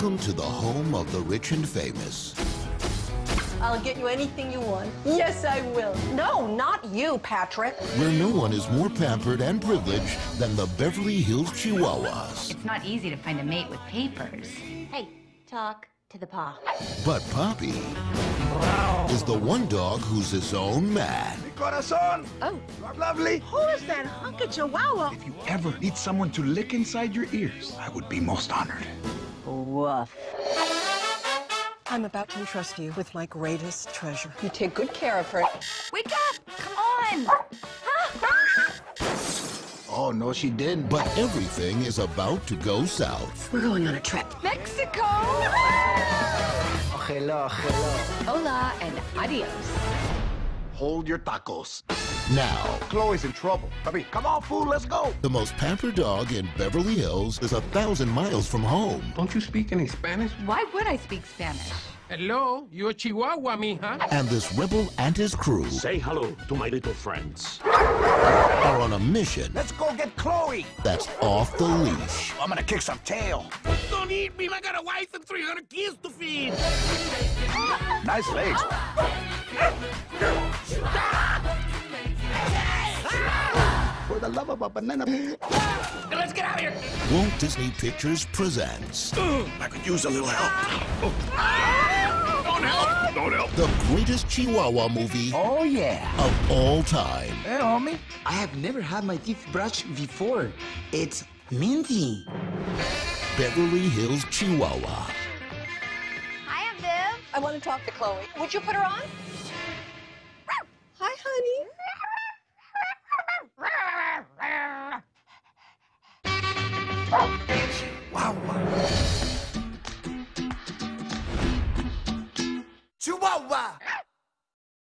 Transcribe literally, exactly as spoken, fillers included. Welcome to the home of the rich and famous. I'll get you anything you want. Yes, I will. No, not you, Patrick. Where no one is more pampered and privileged than the Beverly Hills Chihuahuas. It's not easy to find a mate with papers. Hey, talk to the paw. But Poppy wow. is the one dog who's his own man. Mi corazón! Oh. You're lovely. Who is that hunk of Chihuahua? If you ever need someone to lick inside your ears, I would be most honored. Woof. I'm about to entrust you with my greatest treasure. You take good care of her. Wake up! Come on! Oh, no, she didn't. But everything is about to go south. We're going on a trip. Mexico! Hello, hello. Hola and adios. Hold your tacos. Now, Chloe's in trouble. I mean, come on, fool, let's go. The most pampered dog in Beverly Hills is a thousand miles from home. Don't you speak any Spanish? Why would I speak Spanish? Hello, you're Chihuahua, mija. And this rebel and his crew. Say hello to my little friends. Are on a mission. Let's go get Chloe. That's off the leash. I'm gonna kick some tail. Don't eat me. I got a wife and three hundred kids to feed. Nice legs. For the love of a banana. Let's get out of here. Walt Disney Pictures presents. Ooh, I could use a little help. Oh. Ah, don't help. Don't help. The greatest Chihuahua movie. Oh, yeah. Of all time. Hey, homie. I have never had my teeth brushed before. It's minty. Beverly Hills Chihuahua. Hi, I'm Viv. I want to talk to Chloe. Would you put her on? Hi, honey. Chihuahua. Chihuahua.